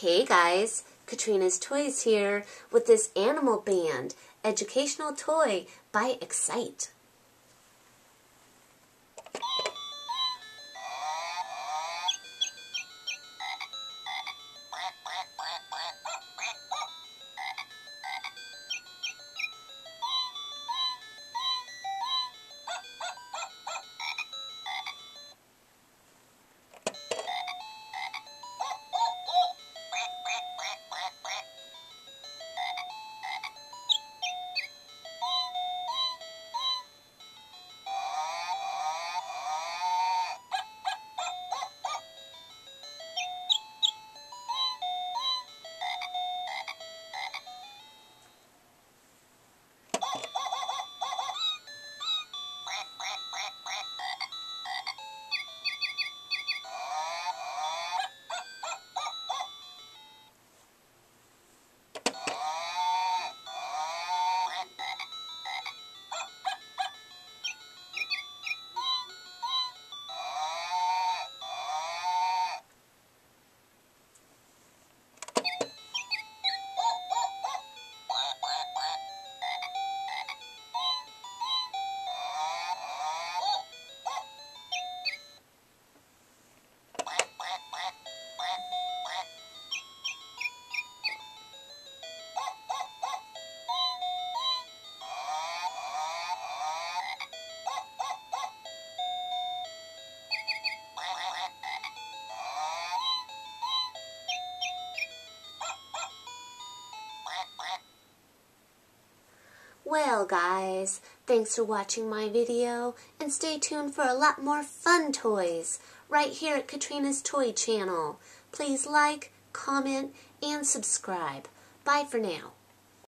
Hey guys, Katrina's Toys here with this Animal Band Educational Toy by Excite. Well guys, thanks for watching my video, and stay tuned for a lot more fun toys right here at Katrina's Toy Channel. Please like, comment, and subscribe. Bye for now.